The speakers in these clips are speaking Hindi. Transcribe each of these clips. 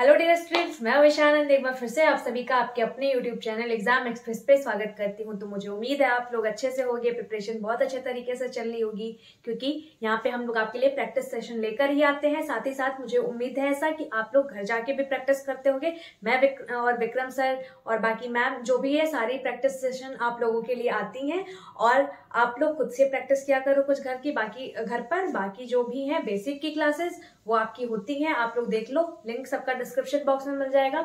हेलो डियर स्टूडेंट्स, मैं अविशा आनंद एक बार फिर से आप सभी का आपके अपने यूट्यूब चैनल एग्जाम एक्सप्रेस पे स्वागत करती हूँ। तो मुझे उम्मीद है आप लोग अच्छे से होंगे, प्रिपरेशन बहुत अच्छे तरीके से चल रही होगी, क्योंकि यहाँ पे हम लोग आपके लिए प्रैक्टिस सेशन लेकर ही आते हैं। साथ ही साथ मुझे उम्मीद है ऐसा कि आप लोग घर जाके भी प्रैक्टिस करते होंगे। मैं और विक्रम सर और बाकी मैम जो भी है, सारी प्रैक्टिस सेशन आप लोगों के लिए आती हैं और आप लोग खुद से प्रैक्टिस किया करो कुछ घर की, बाकी घर पर बाकी जो भी है बेसिक की क्लासेस वो आपकी होती हैं। आप लोग देख लो, लिंक सबका डिस्क्रिप्शन बॉक्स में मिल जाएगा।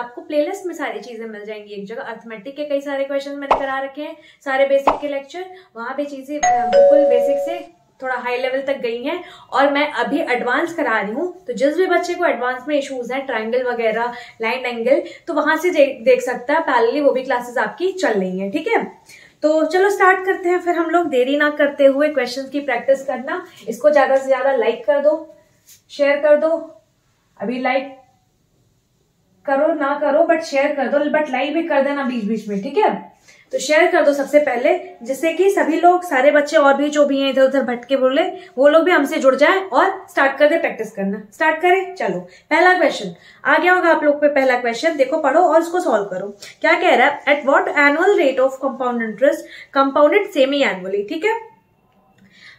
आपको प्लेलिस्ट में सारी चीजें मिल जाएंगी एक जगह। अर्थमेटिक के कई सारे क्वेश्चन मैंने करा रखे हैं, सारे बेसिक के लेक्चर, वहां पे चीजें बिल्कुल बेसिक से थोड़ा हाई लेवल तक गई हैं और मैं अभी एडवांस करा रही हूँ। तो जिस भी बच्चे को एडवांस में इश्यूज हैं, ट्रायंगल वगैरह, लाइन एंगल, तो वहां से देख सकता है, पैरेलली वो भी क्लासेस आपकी चल रही है। ठीक है, तो चलो स्टार्ट करते हैं फिर हम लोग, देरी ना करते हुए। क्वेश्चन की प्रैक्टिस करना, इसको ज्यादा से ज्यादा लाइक कर दो, शेयर कर दो। अभी लाइक करो ना करो, बट शेयर कर दो, बट लाइक भी कर देना बीच बीच में, ठीक है। तो शेयर कर दो सबसे पहले, जिससे कि सभी लोग, सारे बच्चे और भी जो भी हैं इधर उधर भटके बोले, वो लोग भी हमसे जुड़ जाएं और स्टार्ट कर दे प्रैक्टिस करना। स्टार्ट करें, चलो। पहला क्वेश्चन आ गया होगा आप लोग पे। पहला क्वेश्चन देखो, पढ़ो और उसको सॉल्व करो। क्या कह रहा है? At what annual rate of compound interest compounded semi annually, ठीक है।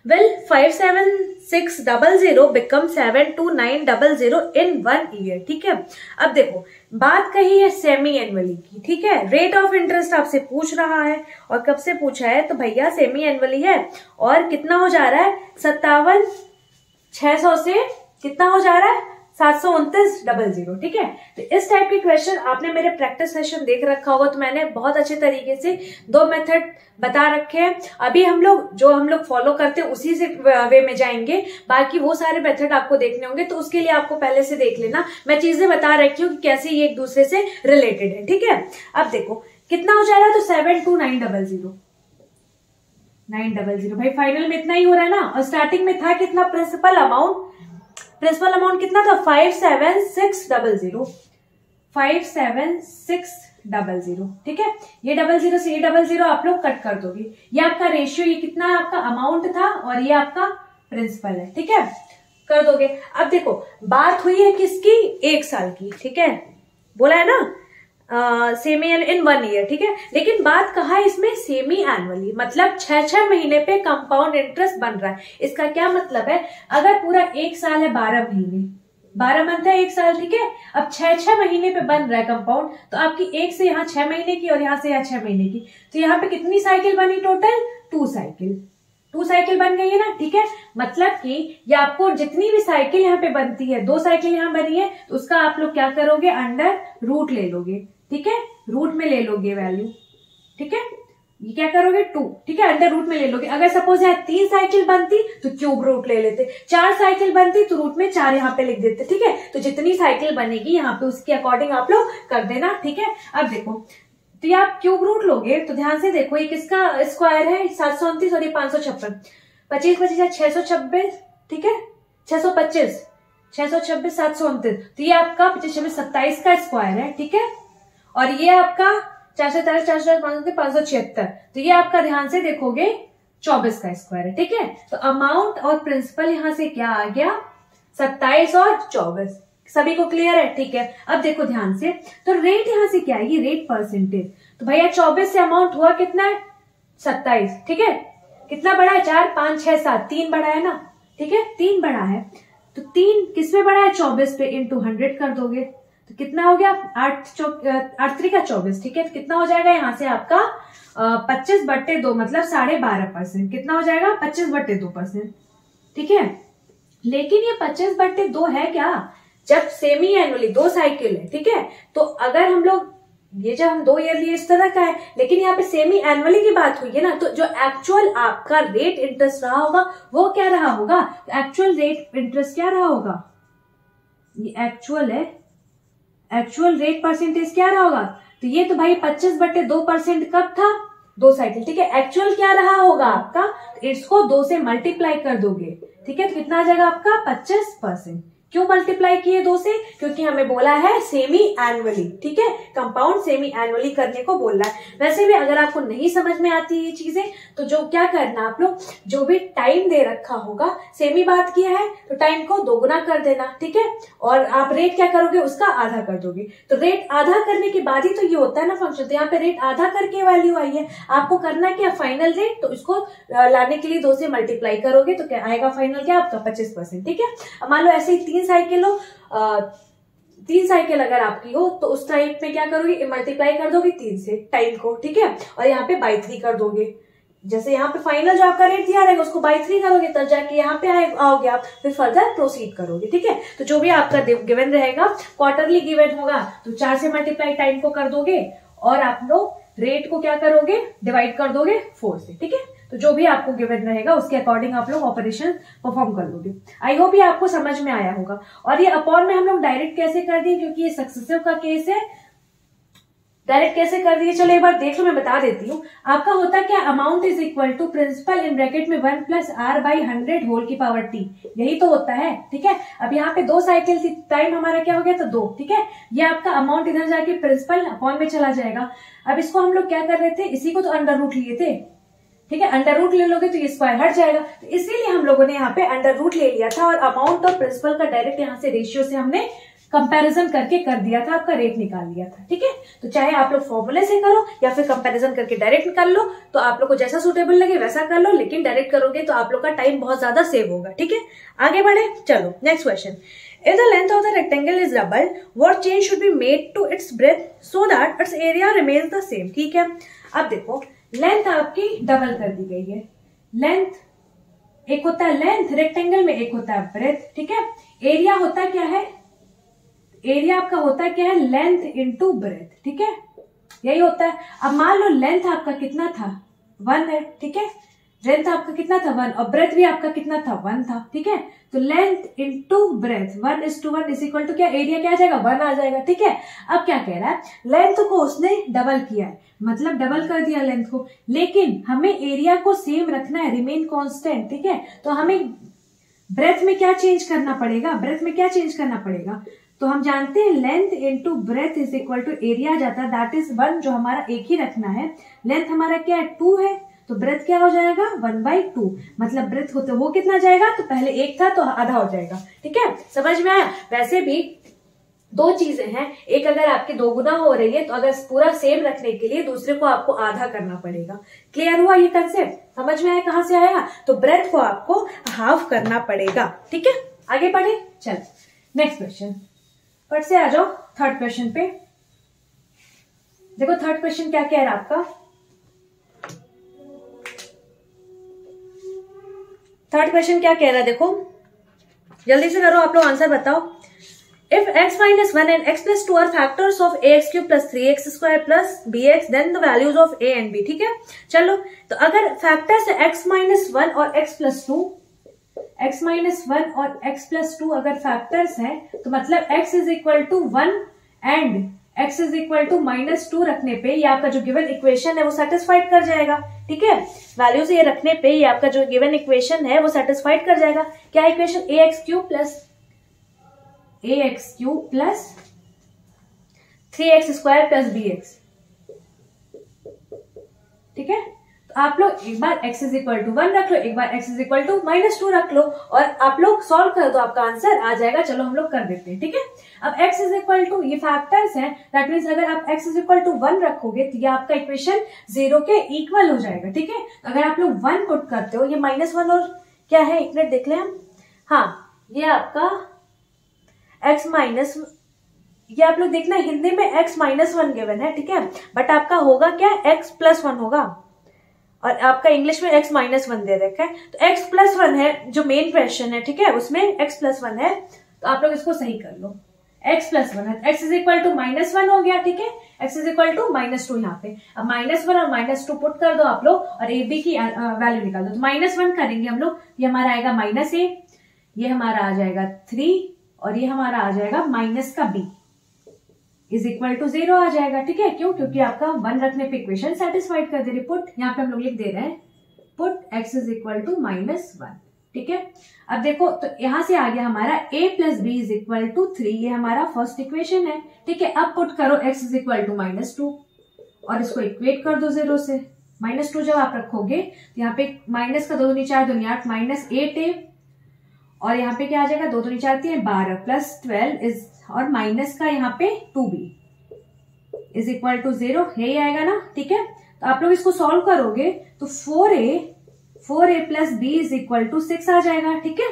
Will 57600 become 72900 in 1 year, ठीक है। अब देखो, बात कही है सेमी एनुअली की, ठीक है। रेट ऑफ इंटरेस्ट आपसे पूछ रहा है और कब से पूछा है, तो भैया सेमी एनुअली है। और कितना हो जा रहा है? 57,600 से कितना हो जा रहा है? 729,000, ठीक है। तो इस टाइप के क्वेश्चन आपने मेरे प्रैक्टिस सेशन देख रखा होगा, तो मैंने बहुत अच्छे तरीके से दो मेथड बता रखे हैं। अभी हम लोग जो फॉलो करते हैं उसी से वे में जाएंगे, बाकी वो सारे मेथड आपको देखने होंगे। तो उसके लिए आपको पहले से देख लेना, मैं चीजें बता रखी हूँ कि कैसे ये एक दूसरे से रिलेटेड है, ठीक है। अब देखो कितना हो जा रहा है, तो 729,000 भाई फाइनल में इतना ही हो रहा है ना। और स्टार्टिंग में था कितना? प्रिंसिपल अमाउंट, प्रिंसिपल अमाउंट कितना था? 57600, ठीक है। ये 00 से ये 00 आप लोग कट कर दोगे। ये आपका रेशियो, ये कितना है? आपका अमाउंट था और ये आपका प्रिंसिपल है, ठीक है, कर दोगे। अब देखो बात हुई है किसकी? एक साल की, ठीक है, बोला है ना सेमी इन 1 ईयर, ठीक है। लेकिन बात कहा है इसमें सेमी एनुअली, मतलब 6-6 महीने पे कंपाउंड इंटरेस्ट बन रहा है। इसका क्या मतलब है? अगर पूरा एक साल है, 12 महीने, 12 मंथ है एक साल, ठीक है। अब 6-6 महीने पे बन रहा है कंपाउंड, तो आपकी एक से यहाँ 6 महीने की और यहाँ से यहाँ 6 महीने की, तो यहाँ पे कितनी साइकिल बनी? टोटल 2 साइकिल, 2 साइकिल बन गई है ना, ठीक है। मतलब कि ये आपको जितनी भी साइकिल यहाँ पे बनती है, 2 साइकिल यहाँ बनी है, तो उसका आप लोग क्या करोगे? अंडर रूट ले लोगे, ठीक है, रूट में ले लोगे वैल्यू, ठीक है। ये क्या करोगे? 2, ठीक है, अंडर रूट में ले लोगे। अगर सपोज यहाँ 3 साइकिल बनती तो क्यूब रूट ले लेते, 4 साइकिल बनती तो रूट में 4 यहाँ पे लिख देते, ठीक है। तो जितनी साइकिल बनेगी यहाँ पे उसके अकॉर्डिंग आप लोग कर देना, ठीक है। अब देखो, तो ये आप क्यूब रूट लोगे, तो ध्यान से देखो ये किसका स्क्वायर है? 729 और ये 556, 25-25 626, ठीक है, 625, 626, 729, तो ये आपका 25-27 का स्क्वायर है, ठीक है। और ये आपका 413, 400, 576, तो ये आपका ध्यान से देखोगे 24 का स्क्वायर है, ठीक है। तो अमाउंट और प्रिंसिपल यहाँ से क्या आ गया? 27 और 24, सभी को क्लियर है, ठीक है। अब देखो ध्यान से, तो रेट यहाँ से क्या है? ये रेट परसेंटेज, तो भैया 24 से अमाउंट हुआ कितना है? 27, ठीक है। कितना बढ़ा है? 4, 5, 6, 7, 3 बढ़ा है ना, ठीक है, 3 बढ़ा है। तो 3 किसमें बढ़ा है? 24 पे, इंटू 100 कर दोगे तो कितना हो गया? 8 3 का 24, ठीक है। तो कितना हो जाएगा यहाँ से आपका? 25/2, मतलब 12.5%। कितना हो जाएगा? 25/2%, ठीक है। लेकिन ये 25/2 है क्या? जब सेमी एनुअली 2 साइकिल है, ठीक है, तो अगर हम लोग ये, जब हम 2 ईयरली इस तरह का है, लेकिन यहाँ पे सेमी एनुअली की बात हुई है ना, तो जो एक्चुअल आपका रेट इंटरेस्ट रहा होगा वो क्या रहा होगा? एक्चुअल रेट इंटरेस्ट क्या रहा होगा? ये एक्चुअल है, एक्चुअल रेट परसेंटेज क्या रहा होगा? तो ये तो भाई 25/2% कब था? 2 साइकिल, ठीक है। एक्चुअल क्या रहा होगा आपका? इसको 2 से मल्टीप्लाई कर दोगे, ठीक है, तो कितना आ जाएगा आपका? 25%, क्यों मल्टीप्लाई किए दो से? क्योंकि हमें बोला है सेमी एनुअली, ठीक है, कंपाउंड सेमी एनुअली करने को बोल रहा है। वैसे भी अगर आपको नहीं समझ में आती ये चीजें तो जो क्या करना आप लोग, जो भी टाइम दे रखा होगा, सेमी बात किया है तो टाइम को दोगुना कर देना, ठीक है, और आप रेट क्या करोगे उसका आधा कर दोगे। तो रेट आधा करने के बाद ही तो ये होता है ना फंक्शन। तो यहाँ पे रेट आधा करके वैल्यू आई है, आपको करना क्या फाइनल रेट, तो इसको लाने के लिए दो से मल्टीप्लाई करोगे तो क्या आएगा फाइनल, क्या आपका 25%, ठीक है। मान लो ऐसे ही तीन साइकिल अगर आपकी हो तो उस टाइम पे क्या करोगे, मल्टीप्लाई कर दोगे तीन से टाइम को, ठीक है, और यहाँ पे बाई 3 कर दोगे। जैसे यहाँ पे फाइनल जो आपका रेट दिया रहेगा उसको बाई 3 करोगे तब जाके यहाँ पे आओगे आप, फिर फर्दर प्रोसीड करोगे, ठीक है। तो जो भी आपका गिवन रहेगा, क्वार्टरली गिवन होगा तो 4 से मल्टीप्लाई टाइम को कर दोगे और आप लोग रेट को क्या करोगे, डिवाइड कर दोगे 4 से, ठीक है। तो जो भी आपको गिवन रहेगा उसके अकॉर्डिंग आप लोग ऑपरेशन परफॉर्म कर लोगे। आई होप ये आपको समझ में आया होगा। और ये अपॉन में हम लोग डायरेक्ट कैसे कर दिए, क्योंकि ये सक्सेसिव का केस है, डायरेक्ट कैसे कर दिए चलो एक बार देख लो, मैं बता देती हूँ। आपका होता क्या, amount is equal to principal in bracket में 1 + r/100 होल की पावर t, यही तो होता है, ठीक है। अब यहाँ पे दो साइकिल थी, टाइम हमारा क्या हो गया तो 2, ठीक है। ये आपका अमाउंट इधर जाके प्रिंसिपल अपॉन में चला जाएगा। अब इसको हम लोग क्या कर रहे थे, इसी को तो अंडर रूट लिए थे, ठीक है, अंडर रूट ले लोगे तो ये स्क्वायर हट जाएगा, तो इसीलिए हम लोगों ने यहाँ पे अंडर रूट ले लिया था और अमाउंट और प्रिंसिपल का डायरेक्ट यहाँ से रेशियो से हमने कंपैरिजन करके कर दिया था, आपका रेट निकाल लिया था, ठीक है। तो चाहे आप लोग फॉर्मूले से करो या फिर कंपैरिजन करके डायरेक्ट निकाल लो, तो आप लोग को जैसा सूटेबल लगे वैसा कर लो, लेकिन डायरेक्ट करोगे तो आप लोग का टाइम बहुत ज्यादा सेव होगा, ठीक है। आगे बढ़े, चलो next question. If the length of the rectangle is double, what change should be made to its breadth so that its area remains the same, ठीक है। अब देखो लेंथ आपकी डबल कर दी गई है, लेंथ एक होता है लेंथ रेक्टेंगल में, एक होता है ब्रेथ, ठीक है। एरिया होता क्या है, एरिया आपका होता क्या है, लेंथ इनटू ब्रेथ, ठीक है, यही होता है। अब मान लो लेंथ आपका कितना था, 1 है, ठीक है, लेंथ आपका कितना था 1 और ब्रेथ भी आपका कितना था 1 था, ठीक है। तो length into breadth 1:1 is equal to क्या, एरिया क्या आ जाएगा 1 आ जाएगा, ठीक है। अब क्या कह रहा है, लेंथ को उसने डबल किया है, मतलब डबल कर दिया लेंथ को, लेकिन हमें एरिया को सेम रखना है, रिमेन कांस्टेंट, ठीक है। तो हमें ब्रेथ में क्या चेंज करना पड़ेगा, ब्रेथ में क्या चेंज करना पड़ेगा, तो हम जानते हैं length into breadth is equal to area जाता है दैट इज 1, जो हमारा एक ही रखना है, लेंथ हमारा क्या है 2 है, तो ब्रेथ क्या हो जाएगा 1/2, मतलब ब्रेथ होते वो कितना जाएगा, तो पहले 1 था तो आधा हो जाएगा, ठीक है, समझ में आया। वैसे भी दो चीजें हैं, एक अगर आपके दोगुना हो रही है तो अगर पूरा सेम रखने के लिए दूसरे को आपको आधा करना पड़ेगा। क्लियर हुआ ये कंसेप्ट, समझ में आया कहाँ से आया, तो ब्रेथ को आपको हाफ करना पड़ेगा, ठीक है। आगे बढ़े, चल नेक्स्ट क्वेश्चन पर से आ जाओ, थर्ड क्वेश्चन पे देखो। थर्ड क्वेश्चन क्या कह रहा है आपका, थर्ड क्वेश्चन क्या कह रहा है देखो, जल्दी से करो आप लोग, आंसर बताओ। If x - 1 and x + 2 are factors of ax³ + 3x² + bx then the values of a and b, ठीक है। चलो तो अगर फैक्टर्स x - 1 और x + 2, x - 1 और x + 2 अगर फैक्टर्स हैं तो मतलब x = 1 एंड x = -2 रखने पे ये आपका जो गिवन इक्वेशन है वो सेटिस्फाइड कर जाएगा, ठीक है। वैल्यूज ये रखने पे ये आपका जो गिवन इक्वेशन है वो सेटिस्फाइड कर जाएगा। क्या इक्वेशन, ax³ + 3x² + bx, ठीक है। तो आप लोग एक बार x = 1 रख लो, एक बार x = -2 रख लो और आप लोग सॉल्व कर दो, आपका आंसर आ जाएगा। चलो हम लोग कर देते हैं, ठीक है। अब x = ये फैक्टर्स हैं, दैट मीन्स अगर आप x = 1 रखोगे तो ये आपका इक्वेशन 0 के इक्वल हो जाएगा, ठीक है। अगर आप लोग 1 पुट करते हो, ये -1 और क्या है, एक मिनट देख ले हम, हाँ ये आपका ये आप लोग देखना हिंदी में x - 1 गिवन है, ठीक है, बट आपका होगा क्या x + 1 होगा और आपका इंग्लिश में x - 1 दे रखा है, तो x + 1 है जो मेन क्वेश्चन है, ठीक है, उसमें x + 1 है, तो आप लोग इसको सही कर लो। x + 1 है, x = -1 हो गया, ठीक है, x = -2 यहाँ पे। अब -1 और -2 पुट कर दो आप लोग और a b की वैल्यू निकाल दो। तो -1 करेंगे हम लोग, ये हमारा आएगा -a, ये हमारा आ जाएगा 3 और ये हमारा आ जाएगा -b = 0 आ जाएगा, ठीक है। क्यों, क्योंकि आपका 1 रखने पे इक्वेशन सेटिस्फाइड कर दे रही। पुट यहाँ पे हम लोग लिख दे रहे हैं, पुट x = -1, ठीक है। अब देखो तो यहां से आ गया हमारा a plus b is equal to 3, ये हमारा फर्स्ट इक्वेशन है ठीक है। अब पुट करो x इज इक्वल टू -2 और इसको इक्वेट कर दो जीरो से। -2 जब आप रखोगे तो यहाँ पे माइनस का 2 दूनी 4 दूनी 8 -8 है और यहाँ पे क्या आ जाएगा 2 दूनी 4 3 12 प्लस 12 इज और माइनस का यहाँ पे 2b इज इक्वल टू 0 यही आएगा ना ठीक है। तो आप लोग इसको सॉल्व करोगे तो 4a plus b is equal to 6 आ जाएगा ठीक है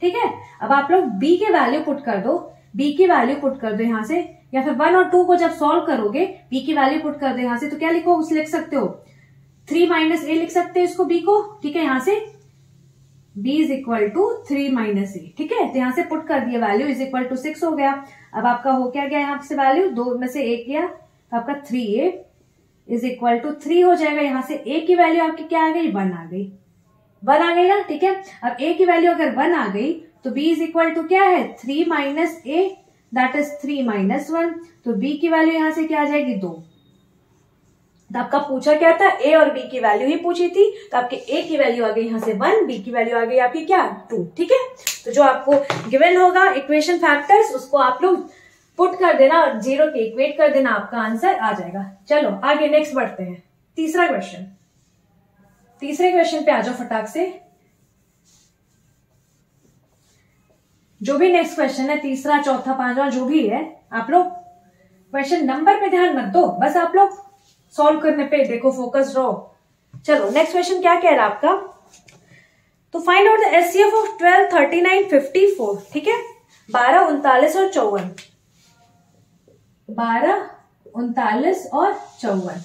ठीक है। अब आप लोग b के वैल्यू पुट कर दो, b की वैल्यू पुट कर दो यहाँ से, या फिर 1 और 2 को जब सॉल्व करोगे b की वैल्यू पुट कर दो यहाँ से। तो क्या लिखो, लिख सकते हो 3 - a लिख सकते हो इसको b को ठीक है। यहाँ से b is equal to 3 - a ठीक है। तो यहाँ से पुट कर दिया वैल्यू इज इक्वल टू 6 हो गया। अब आपका हो क्या गया यहाँ से वैल्यू 2 में से 1 गया तो आपका 3a इज इक्वल टू 3 हो जाएगा। यहाँ से a की वैल्यू आपकी क्या आ गई 1 आ गई, 1 आ गई ना ठीक है। अब a की वैल्यू अगर 1 आ गई तो b इज इक्वल टू क्या है 3 - a दैट इज 3 - 1 तो b की वैल्यू यहाँ से क्या आ जाएगी 2। तो आपका पूछा क्या था, a और b की वैल्यू ही पूछी थी। तो आपके a की वैल्यू आ गई यहाँ से 1, b की वैल्यू आ गई आपकी क्या 2 ठीक है। तो जो आपको गिवन होगा इक्वेशन फैक्टर्स उसको आप लोग पुट कर देना और 0 के इक्वेट कर देना, आपका आंसर आ जाएगा। चलो आगे नेक्स्ट बढ़ते हैं, तीसरा क्वेश्चन। तीसरे क्वेश्चन पे आ जाओ फटाक से। जो भी नेक्स्ट क्वेश्चन है, तीसरा चौथा पांचवा जो भी है, आप लोग क्वेश्चन नंबर पे ध्यान मत दो, बस आप लोग सॉल्व करने पे देखो फोकस रहो। चलो नेक्स्ट क्वेश्चन क्या कह रहा है आपका, तो find out the HCF of 12, 39, 54 ठीक है। 12, 39 और 54 12, 39 और 54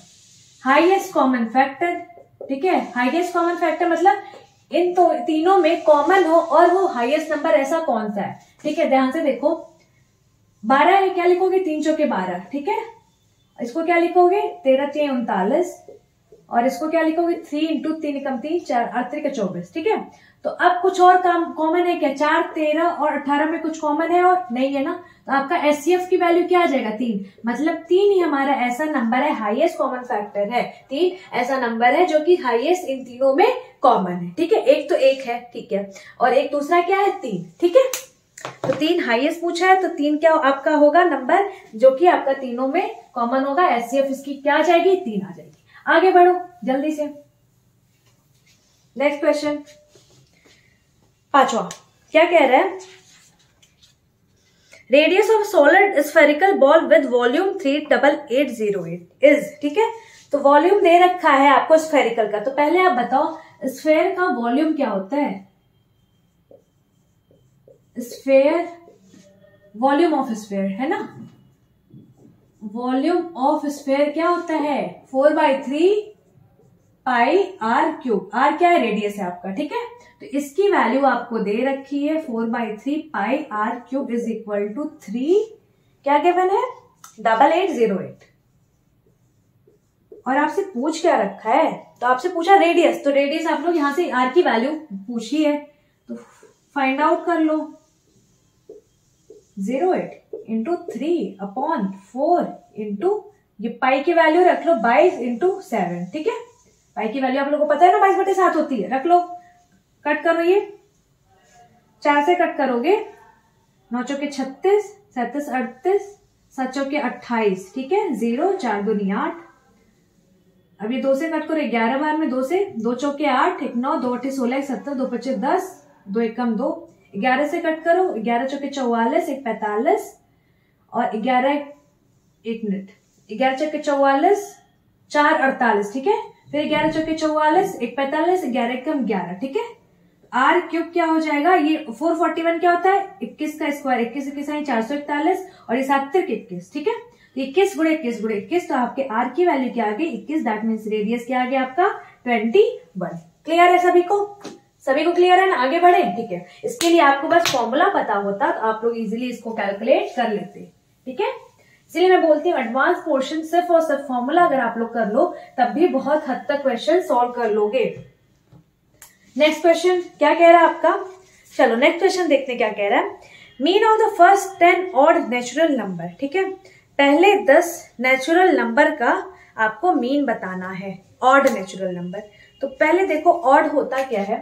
हाईएस्ट कॉमन फैक्टर ठीक है। हाईएस्ट कॉमन फैक्टर मतलब इन तो तीनों में कॉमन हो और वो हाईएस्ट नंबर ऐसा कौन सा है ठीक है। ध्यान से देखो 12 है, क्या लिखोगे 3 × 4 12 ठीक है। इसको क्या लिखोगे 13 - 3 - 39 और इसको क्या लिखोगे 3 × 3 = 4 - 4 = 24 ठीक है। तो अब कुछ और काम कॉमन है क्या, 4, 13 और 18 में कुछ कॉमन है और नहीं है ना। तो आपका एचसीएफ की वैल्यू क्या आ जाएगा 3, मतलब 3 ही हमारा ऐसा नंबर है हाईएस्ट कॉमन फैक्टर है। 3 ऐसा नंबर है जो कि हाईएस्ट इन तीनों में कॉमन है ठीक है। एक तो 1 है ठीक है और एक दूसरा क्या है 3 ठीक है। तो 3 हाईएस्ट पूछा है तो 3 क्या आपका होगा नंबर जो कि आपका तीनों में कॉमन होगा। एचसीएफ इसकी क्या आ जाएगी 3 आ जाएगी। आगे बढ़ो जल्दी से, नेक्स्ट क्वेश्चन पांचवा क्या कह रहा है, radius of solar spherical ball with volume 3,888 is ठीक है। तो वॉल्यूम दे रखा है आपको स्फेरिकल का, तो पहले आप बताओ स्फेयर का वॉल्यूम क्या होता है। स्फेयर वॉल्यूम ऑफ स्फेयर है ना, वॉल्यूम ऑफ स्फेयर क्या होता है 4/3 πr³। r क्या है रेडियस है आपका ठीक है। तो इसकी वैल्यू आपको दे रखी है 4/3 πr³ इज इक्वल टू 3 क्या गिवन है 8808 और आपसे पूछ क्या रखा है, तो आपसे पूछा रेडियस। तो रेडियस आप लोग यहां से r की वैल्यू पूछी है तो फाइंड आउट कर लो 08 × 3 / 4 ये पाई की वैल्यू रख लो 22 × 7 ठीक है। पाई की वैल्यू आप लोगों को पता है ना 22/7 होती है, रख लो। कट करो, ये 4 से कट करोगे 9 × 4 = 36 37 = 38 7 × 4 = 28 ठीक है। 0 4 दूनी 8 अब ये 2 से कट करो 11 बार में 2 से 2 × 4 = 8 1 9 2 8 = 16 1 7 2 5 10 2 1 2 11 से कट करो 11 × 4 = 44 1 × 45 और 11 × 44 4 × 48 ठीक है। फिर 11 × 44 1 × 45 11 × 11 ठीक है। r³ क्या हो जाएगा ये 441 क्या होता है 21 का स्क्वायर 21 21 441 और ये 7 × 21 ठीक है। 21 × 21 × 21 तो आपके r की वैल्यू क्या आ गई 21 दैट मीन्स रेडियस क्या आ गया आपका 21। क्लियर है सभी को क्लियर है ना। आगे बढ़े ठीक है। इसके लिए आपको बस फॉर्मूला पता होता तो आप लोग इजीली इसको कैलकुलेट कर लेते ठीक है। इसलिए मैं बोलती हूँ एडवांस पोर्शन सिर्फ और सिर्फ फॉर्मूला अगर आप लोग कर लो तब भी बहुत हद तक क्वेश्चन सॉल्व कर लोगे। नेक्स्ट क्वेश्चन क्या कह रहा है आपका, चलो नेक्स्ट क्वेश्चन देखते हैं क्या कह रहा है। Mean of the first 10 odd natural number ठीक है। पहले 10 नेचुरल नंबर का आपको मीन बताना है, ऑड नेचुरल नंबर। तो पहले देखो ऑड होता क्या है,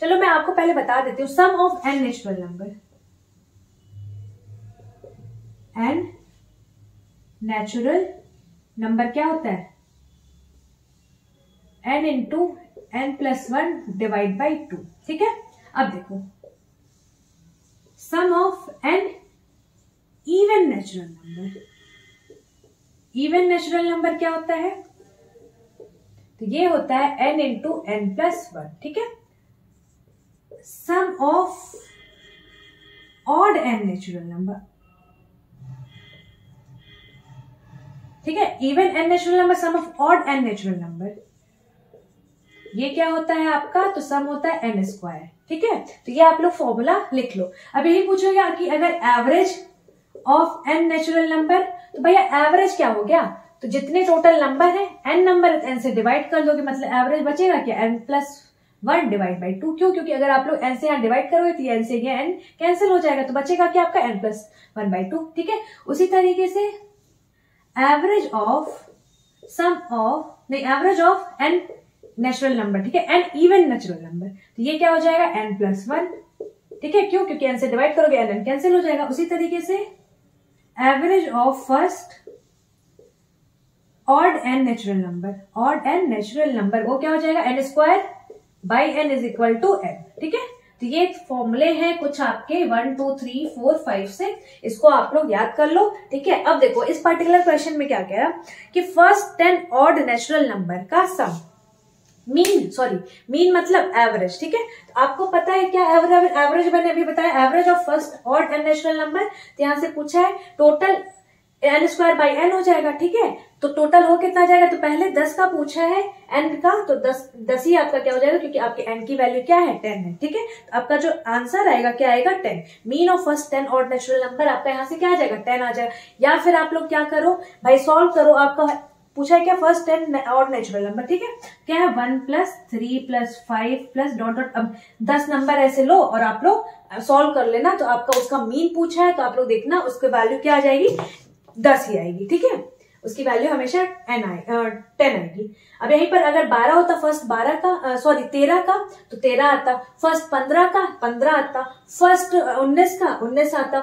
चलो मैं आपको पहले बता देती हूँ, sum of n natural number, n natural number क्या होता है, n into n plus one divide by two. ठीक है, अब देखो sum of n even natural number, even natural number क्या होता है, तो ये होता है n into n plus one. ठीक है, sum of odd and natural number, ठीक है, even and natural number sum of odd and natural number ये क्या होता है आपका, तो सम होता है n स्क्वायर। ठीक है, तो ये आप लोग फॉर्मूला लिख लो। अब यही पूछेगा कि अगर average of n natural number, तो भैया एवरेज क्या हो गया, तो जितने टोटल नंबर है n नंबर n से डिवाइड कर दोगे, मतलब एवरेज बचेगा क्या, n plus one divide by two. क्यों, क्योंकि अगर आप लोग एन से यहाँ डिवाइड करोगे तो एन से ये एन कैंसिल हो जाएगा, तो बचेगा क्या आपका n plus one by two. ठीक है, उसी तरीके से एवरेज ऑफ सम ऑफ नहीं average of n natural number, ठीक है, एन इवन नेचुरल नंबर, तो ये क्या हो जाएगा एन प्लस वन। ठीक है, क्यों, क्योंकि एन से डिवाइड करोगे एन एन कैंसिल हो जाएगा। उसी तरीके से average of first odd n natural number, odd n natural number वो क्या हो जाएगा, n square by n is equal to n. ठीक है, तो ये फॉर्मूले हैं कुछ आपके 1 2 3 4 5 6, इसको आप लोग याद कर लो। ठीक है, अब देखो इस पर्टिकुलर क्वेश्चन में क्या कह रहा कि फर्स्ट 10 ऑड नेचुरल नंबर का सम मीन मतलब एवरेज। ठीक है, तो आपको पता है क्या एवरेज मैंने अभी बताया, average of first odd n natural number, तो यहाँ से पूछा है total n square by n हो जाएगा। ठीक है, तो टोटल हो कितना जाएगा, तो पहले 10 का पूछा है n का, तो 10 ही आपका क्या हो जाएगा, क्योंकि आपके n की वैल्यू क्या है 10 है। ठीक है, तो आपका जो आंसर आएगा क्या आएगा 10, mean of first 10 odd natural number आपका यहाँ से क्या आ जाएगा 10 आ जाएगा। या फिर आप लोग क्या करो भाई, सॉल्व करो, आपका पूछा है क्या फर्स्ट 10 ऑड नेचुरल नंबर। ठीक है, क्या है 1 + 3 + 5 + ... अब 10 नंबर ऐसे लो और आप लोग सॉल्व कर लेना, तो आपका उसका मीन पूछा है, तो आप लोग देखना उसकी वैल्यू क्या आ जाएगी 10 ही आएगी। ठीक है, उसकी वैल्यू हमेशा 10 आएगी। अब यहीं पर अगर 12 होता फर्स्ट 13 का, तो 13 आता, फर्स्ट 15 का 15 आता, फर्स्ट 19 का 19 आता,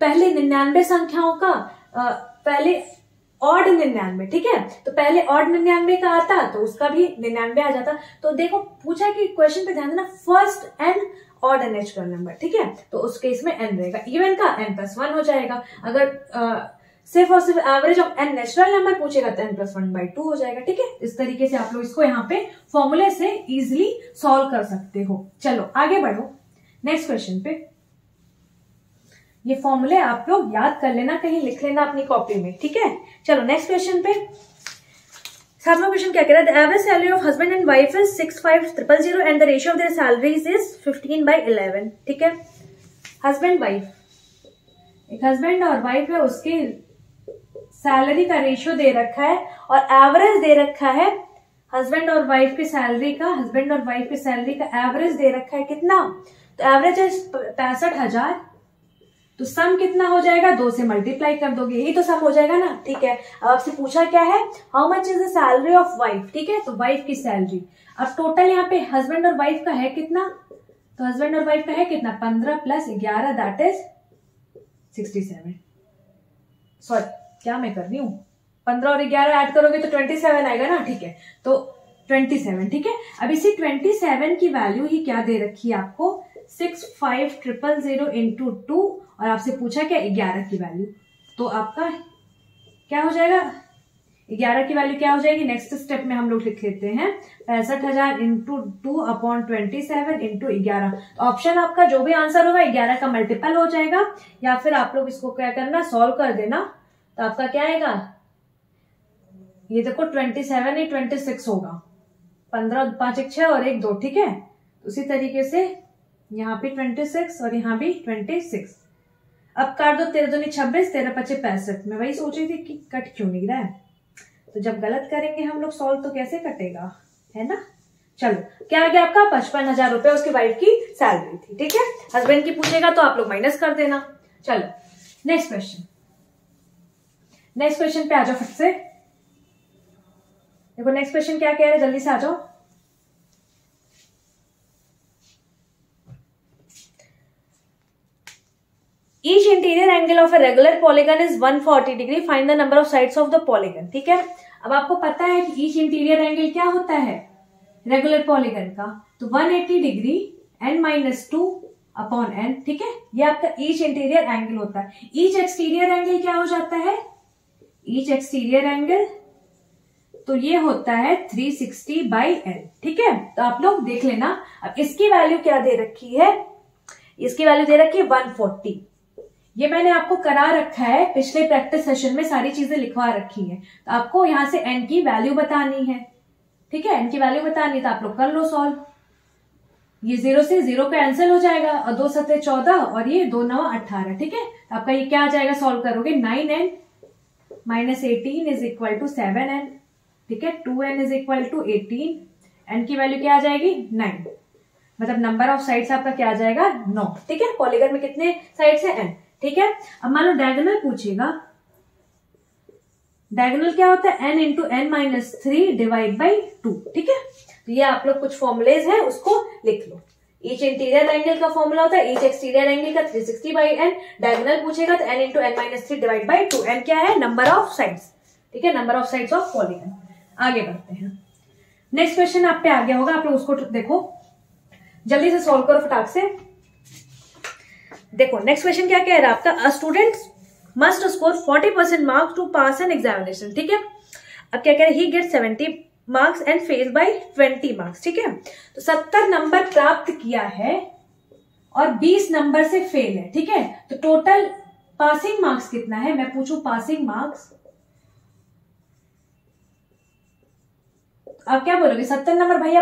पहले 99 संख्याओं का पहले ऑड 99। ठीक है, तो पहले ऑड 99 का आता तो उसका भी 99 आ जाता। तो देखो पूछा कि क्वेश्चन पे ध्यान देना, first n odd natural number. ठीक है, तो उसके इसमें एन रहेगा, इवन का एन प्लस वन हो जाएगा। अगर सिर्फ और सिर्फ average of n natural number पूछेगा तो n plus one by two हो जाएगा। ठीक है, इस तरीके से आप लोग इसको यहाँ पे फॉर्मूले से इजीली सॉल्व कर सकते हो। चलो आगे बढ़ो नेक्स्ट क्वेश्चन पे, ये फॉर्मूले आप लोग याद कर लेना, कहीं लिख लेना अपनी कॉपी में। ठीक है, चलो नेक्स्ट क्वेश्चन पे, सातवां क्वेश्चन क्या कह रहा है, the average salary of husband and wife is 6,500 and the ratio of their salaries is 15/11। ठीक है, हस्बैंड वाइफ, एक हस्बैंड और वाइफ है, उसके सैलरी का रेशियो दे रखा है और एवरेज दे रखा है हस्बैंड और वाइफ की सैलरी का, हस्बैंड और वाइफ की सैलरी का एवरेज दे रखा है कितना, तो एवरेज है 65,000, तो सम कितना हो जाएगा, 2 से मल्टीप्लाई कर दोगे, यही तो सम हो जाएगा ना। ठीक है, अब आपसे पूछा क्या है, how much is the salary of wife. ठीक है, तो वाइफ की सैलरी, अब टोटल यहाँ पे हस्बैंड और वाइफ का है कितना, तो हस्बैंड और वाइफ का है कितना 15 + 11, दैट इज 67। सॉरी क्या मैं कर रही हूँ, 15 और 11 ऐड करोगे तो 27 आएगा ना। ठीक है, तो 27। ठीक है, अब इसी 27 की वैल्यू ही क्या दे रखी है आपको, 6,500 इंटू 2, और आपसे पूछा क्या 11 की वैल्यू, तो आपका क्या हो जाएगा 11 की वैल्यू क्या हो जाएगी, नेक्स्ट स्टेप में हम लोग लिख लेते हैं 65,000 इंटू 2/27 इंटू 11। ऑप्शन आपका जो भी आंसर होगा 11 का मल्टीपल हो जाएगा, या फिर आप लोग इसको क्या करना सॉल्व कर देना, तो आपका क्या आएगा, ये देखो 27 नहीं 26 होगा, 15 × 5 = 6 और 1 2। ठीक है, उसी तरीके से यहाँ भी 26 और यहाँ भी 26, अब काट दो, 13 दूनी 26, 13 × 5 = 65। मैं वही सोची थी कि कट क्यों नहीं रहा है, तो जब गलत करेंगे हम लोग सॉल्व तो कैसे कटेगा, है ना। चलो क्या आ गया आपका 55,000 रुपए उसकी वाइफ की सैलरी थी। ठीक है, हस्बैंड की पूछेगा तो आप लोग माइनस कर देना। चलो नेक्स्ट क्वेश्चन, नेक्स्ट क्वेश्चन पे आ जाओ फट से, देखो नेक्स्ट क्वेश्चन क्या कह रहा है, जल्दी से आ जाओ। Each interior angle of a regular polygon is 140 degree, find the number of sides of the polygon. ठीक है, अब आपको पता है कि ईच इंटीरियर एंगल क्या होता है रेगुलर पॉलीगन का, तो 180 degree n minus 2 upon n. ठीक है, ये आपका ईच इंटीरियर एंगल होता है। ईच एक्सटीरियर एंगल क्या हो जाता है, ईच एक्सटीरियर एंगल तो ये होता है 360 बाई एन। ठीक है, तो आप लोग देख लेना। अब इसकी वैल्यू क्या दे रखी है, इसकी वैल्यू दे रखी है 140। ये मैंने आपको करा रखा है पिछले प्रैक्टिस सेशन में, सारी चीजें लिखवा रखी है। तो आपको यहां से एन की वैल्यू बतानी है। ठीक है, एन की वैल्यू बतानी है, तो आप लोग कर लो सॉल्व। ये 0 से 0 कैंसिल हो जाएगा और 2 सते 14 और ये 2 9 18। ठीक है, आपका ये क्या आ जाएगा, सॉल्व करोगे 9n - 18 is equal to 7n। ठीक है, 2n is equal to 18। N की वैल्यू क्या आ जाएगी 9, मतलब नंबर ऑफ साइड्स आपका क्या आ जाएगा 9। ठीक है, पॉलीगन में कितने साइड्स है, n। ठीक है, अब मान लो डायगोनल पूछेगा, डायगोनल क्या होता है n into n minus 3 divide by 2। ठीक है, तो ये आप लोग कुछ फॉर्मुलेज है उसको लिख लो। ईच इंटीरियर एंगल का फॉर्मुला होता है, ईच एक्सटीरियर एंगल का 360 बाई एन। डायगोनल पूछेगा तो n into n minus 3 divide by 2। N क्या है, नंबर ऑफ साइड्स। ठीक है, number of sides of polygon. आगे बढ़ते हैं, नेक्स्ट क्वेश्चन आप पे आ गया होगा, आप लोग उसको देखो, जल्दी से सॉल्व करो फटाक से। देखो नेक्स्ट क्वेश्चन क्या कह रहा है आपका, a student must score 40% marks to pass an examination. ठीक है, अब क्या कह रहे हैं, he get 70 marks and fail by 20 marks. ठीक है, तो 70 नंबर प्राप्त किया है और 20 नंबर से फेल है। ठीक है, तो टोटल पासिंग मार्क्स कितना है, मैं पूछूं पासिंग मार्क्स, आप क्या बोलोगे, 70 नंबर भैया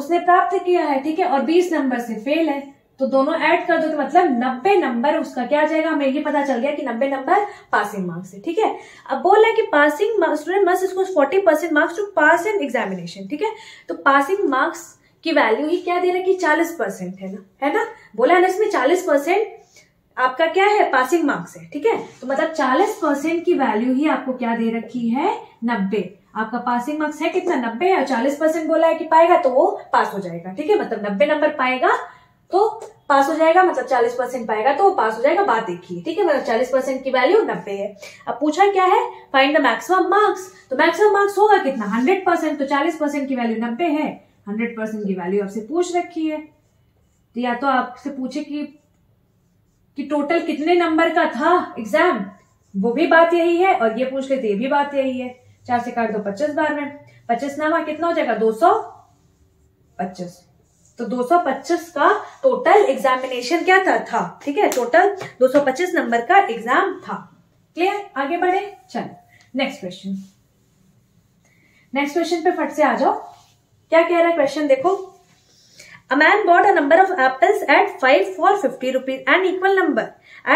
उसने प्राप्त किया है। ठीक है, और 20 नंबर से फेल है, तो दोनों ऐड कर दो, तो मतलब 90 नंबर उसका क्या आ जाएगा। हमें ये पता चल गया कि 90 नंबर पासिंग मार्क्स है। ठीक है, अब बोला है कि passing student must score 40% marks to pass an examination. ठीक है, तो पासिंग मार्क्स की वैल्यू ही क्या दे रखी, 40% है ना, है ना, बोला है ना इसमें 40% आपका क्या है, पासिंग मार्क्स है। ठीक है, तो मतलब 40% की वैल्यू ही आपको क्या दे रखी है, 90। आपका पासिंग मार्क्स है कितना, 90 है, और 40% बोला है कि पाएगा तो वो पास हो जाएगा। ठीक है, मतलब 90 नंबर पाएगा तो पास हो जाएगा, मतलब 40% पाएगा तो वो पास हो जाएगा, बात एक ही। ठीक है, मतलब 40% की वैल्यू 90 है। अब पूछा क्या है, फाइंड द मैक्सिमम मार्क्स, तो मैक्सिमम मार्क्स होगा कितना, 100%, तो 40% की वैल्यू 90 है, 100% की वैल्यू आपसे पूछ रखी है। तो या तो आपसे पूछे कि टोटल कितने नंबर का था एग्जाम, वो भी बात यही है, और ये पूछ लेते ये भी बात यही है। 4 से काट दो 25 बार में, 25 नामा कितना हो जाएगा, 225। तो 225 का टोटल एग्जामिनेशन क्या था। ठीक है, टोटल 225 नंबर का एग्जाम था। क्लियर, आगे बढ़े, चलो नेक्स्ट क्वेश्चन। नेक्स्ट क्वेश्चन पे फट से आ जाओ, क्या कह रहा है क्वेश्चन, देखो। A man bought a number of apples at 5 for 50 rupees and equal number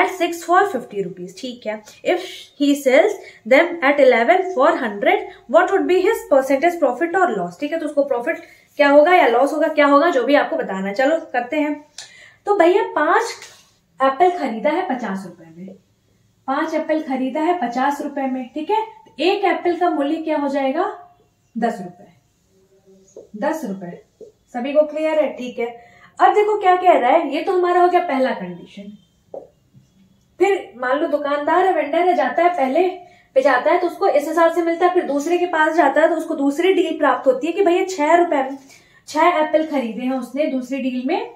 at 6 for 50 rupees. ठीक है, if he sells them at 11 for 100, what would be his percentage profit or loss? ठीक है, तो उसको प्रॉफिट क्या होगा या लॉस होगा, क्या होगा, जो भी आपको बताना। चलो करते हैं, तो भैया 5 एप्पल खरीदा है 50 रुपए में, 5 एप्पल खरीदा है 50 रुपए में। ठीक है, एक एप्पल का मूल्य क्या हो जाएगा, 10 रुपए, 10 रुपए। सभी को क्लियर है। ठीक है, अब देखो क्या कह रहा है, ये तो हमारा हो गया पहला कंडीशन। फिर मान लो दुकानदार है, वेंडर है, जाता है पहले पे जाता है तो उसको इस हिसाब से मिलता है, फिर दूसरे के पास जाता है तो उसको दूसरी डील प्राप्त होती है कि भैया 6 रुपए में 6 एप्पल खरीदे हैं उसने, दूसरी डील में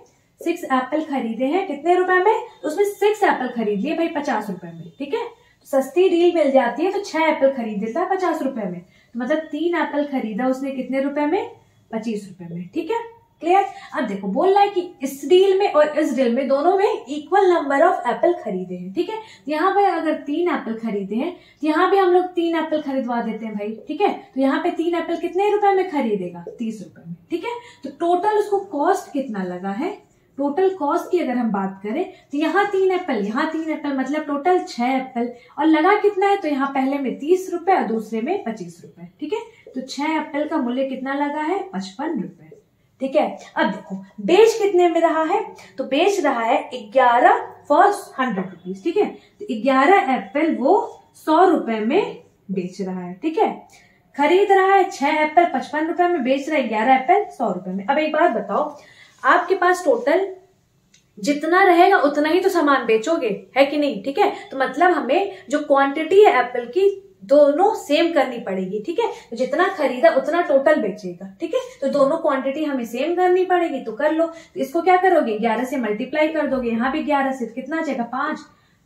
6 एप्पल खरीदे हैं, कितने रुपए में, उसमें 6 एप्पल खरीद लिए भाई 50 रुपए में। ठीक है, सस्ती डील मिल जाती है तो 6 एप्पल खरीद लेता है 50 रुपए में, तो मतलब 3 एप्पल खरीदा उसने कितने रुपए में, 25 रुपए में। ठीक है, क्लियर। अब देखो बोल रहा है कि इस डील में और इस डील में दोनों में इक्वल नंबर ऑफ एप्पल खरीदे हैं। ठीक है, यहाँ पे अगर 3 एप्पल खरीदे हैं तो यहाँ भी हम लोग 3 एप्पल खरीदवा देते हैं भाई। ठीक है, तो यहाँ पे 3 एप्पल कितने रुपए में खरीदेगा, 30 रुपए में। ठीक है, तो टोटल उसको कॉस्ट कितना लगा है, टोटल कॉस्ट की अगर हम बात करें तो यहाँ 3 एप्पल, यहाँ 3 एप्पल, मतलब टोटल 6 एप्पल, और लगा कितना है, तो यहाँ पहले में 30 रुपए और दूसरे में 25 रुपए। ठीक है, तो 6 एप्पल का मूल्य कितना लगा है, 55 रुपए। ठीक है, अब देखो बेच कितने में रहा है, तो बेच रहा है 11 for 100 रुपीज। ठीक है, तो 11 एप्पल वो 100 रुपए में बेच रहा है। ठीक है, खरीद रहा है 6 एप्पल 55 रुपए में, बेच रहा है 11 एप्पल 100 रुपए में। अब एक बात बताओ, आपके पास टोटल जितना रहेगा उतना ही तो सामान बेचोगे, है कि नहीं? ठीक है, तो मतलब हमें जो क्वांटिटी है एप्पल की दोनों सेम करनी पड़ेगी। ठीक है, जितना खरीदा उतना टोटल बेचेगा। ठीक है, तो दोनों क्वांटिटी हमें सेम करनी पड़ेगी, तो कर लो। तो इसको क्या करोगे, 11 से मल्टीप्लाई कर दोगे। यहाँ भी 11 से कितना जाएगा, 5,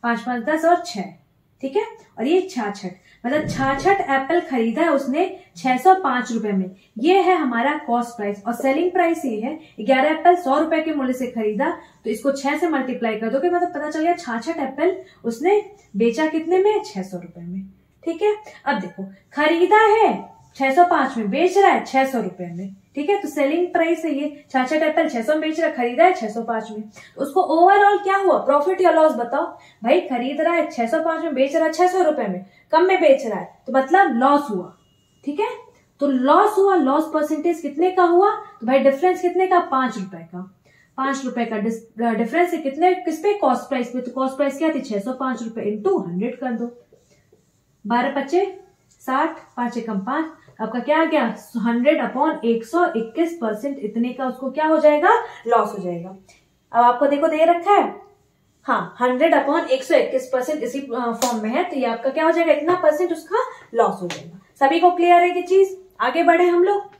5, 5, 10 और 6। ठीक है, और ये 66, मतलब 66 एप्पल खरीदा है उसने 605 रुपए में। ये है हमारा कॉस्ट प्राइस। और सेलिंग प्राइस ये है, 11 एप्पल 100 रुपए के मूल्य से खरीदा, तो इसको 6 से मल्टीप्लाई कर दोगे, मतलब पता चल गया 66 एप्पल उसने बेचा कितने में, 600 रुपए में। ठीक है, अब देखो खरीदा है 605 में, बेच रहा है 600 रुपए में। ठीक है, तो सेलिंग प्राइस है ये, 66 एप्पल 600 में बेच रहा, खरीदा है 605 में। उसको ओवरऑल क्या हुआ, प्रॉफिट या लॉस बताओ भाई। खरीद रहा है 605 में, बेच रहा है 600 रुपए में, कम में बेच रहा है, तो मतलब लॉस हुआ। ठीक है, तो लॉस हुआ। लॉस परसेंटेज कितने का हुआ, तो भाई डिफरेंस कितने का, 5 रुपए का। 5 रुपए का डिफरेंस है कितने, किस पे, कॉस्ट प्राइस पे। तो कॉस्ट प्राइस क्या थी, 605 रुपए, इंटू 100 कर दो, 12 पच्चे 60, 5 एकम 5, आपका क्या आ गया, 100/121%। इतने का उसको क्या हो जाएगा, लॉस हो जाएगा। अब आपको देखो दे रखा है, हाँ, 100/121%, इसी फॉर्म में है, तो ये आपका क्या हो जाएगा, इतना परसेंट उसका लॉस हो जाएगा। सभी को क्लियर है ये चीज। आगे बढ़े हम लोग।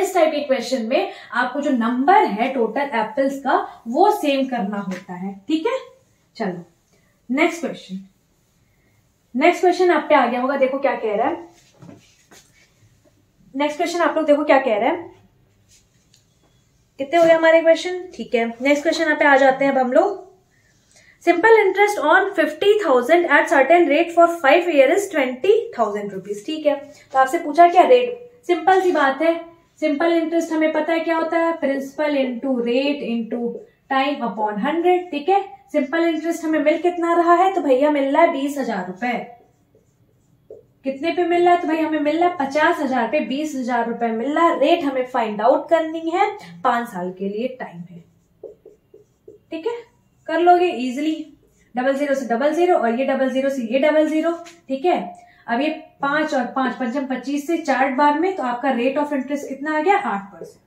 इस टाइप के क्वेश्चन में आपको जो नंबर है टोटल एप्पल्स का, वो सेम करना होता है। ठीक है, चलो नेक्स्ट क्वेश्चन। नेक्स्ट क्वेश्चन आप पे आ गया होगा, देखो क्या कह रहा है। नेक्स्ट क्वेश्चन आप लोग देखो क्या कह रहा है। कितने हो गए हमारे क्वेश्चन, ठीक है। नेक्स्ट क्वेश्चन आप पे आ जाते हैं अब हम लोग। Simple interest on 50,000 at certain rate for 5 year is 20,000 rupees. ठीक है, तो आपसे पूछा क्या, रेट। सिंपल सी बात है, सिंपल इंटरेस्ट हमें पता है क्या होता है, principal into rate into time upon 100। ठीक है, सिंपल इंटरेस्ट हमें मिल कितना रहा है, तो भैया मिल रहा है 20,000 रुपए। कितने पे मिल रहा है, तो भाई हमें मिल रहा है 50,000 पे 20,000 रुपए मिल रहा है। रेट हमें फाइंड आउट करनी है, 5 साल के लिए टाइम है। ठीक है, कर लोगे इजिली। 00 से 00 और ये 00 से ये 00। ठीक है, अब ये 5 और 5 पंचम 25 से 4 बार में, तो आपका रेट ऑफ इंटरेस्ट कितना आ गया, 8%।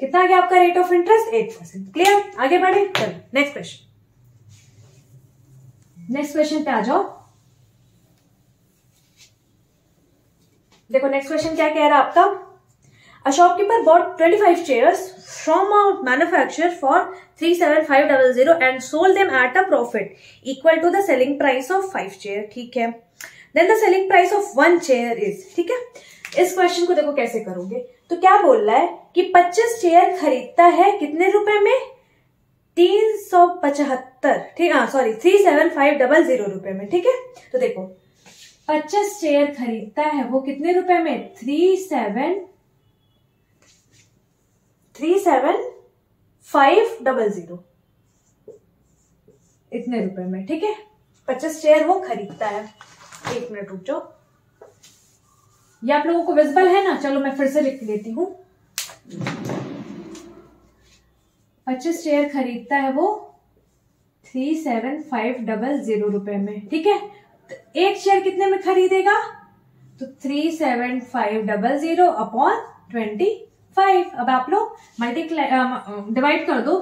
कितना आ गया आपका रेट ऑफ इंटरेस्ट, 8%। क्लियर, आगे बढ़े। चलो नेक्स्ट क्वेश्चन। नेक्स्ट क्वेश्चन पे आ जाओ, देखो नेक्स्ट क्वेश्चन क्या कह रहा है आपका। A shopkeeper bought 25 chairs from a manufacturer for 37,500 and sold them at a profit equal to the selling price of 5 chair. ठीक है, then the selling price of 1 chair is. ठीक है, इस क्वेश्चन को देखो कैसे करोगे। तो क्या बोल रहा है कि 25 चेयर खरीदता है कितने रुपए में, 375, ठीक है, सॉरी 37,500 रुपए में। ठीक है, तो देखो 25 चेयर खरीदता है वो कितने रुपए में, 37,500 इतने रुपए में। ठीक है, 25 चेयर वो खरीदता है। 1 मिनट रुक जाओ, ये आप लोगों को विजिबल है ना। चलो मैं फिर से लिख लेती हूँ। 25 शेयर खरीदता है वो 37,500 रुपए में। ठीक है, तो 1 शेयर कितने में खरीदेगा, तो 37,500/25। अब आप लोग मल्टीप्लाई डिवाइड कर दो,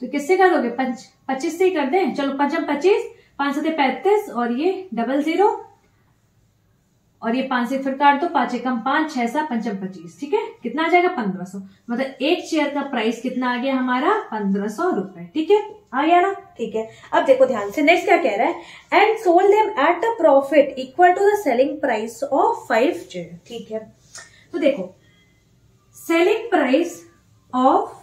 तो किससे करोगे, 25 से ही कर दें। चलो 5 पच्चीस, 5 से 35 और ये 00 और ये 5 से फिर काट दो, 5 एकम 5, 6 सा 25। ठीक है, कितना आ जाएगा, 1500। मतलब 1 शेयर का प्राइस कितना आ गया हमारा, 1500 रुपए। ठीक है, आ गया ना। ठीक है, अब देखो ध्यान से नेक्स्ट क्या कह रहा है, and sold them at a profit equal to the selling price of 5 chair. ठीक है, तो देखो सेलिंग प्राइस ऑफ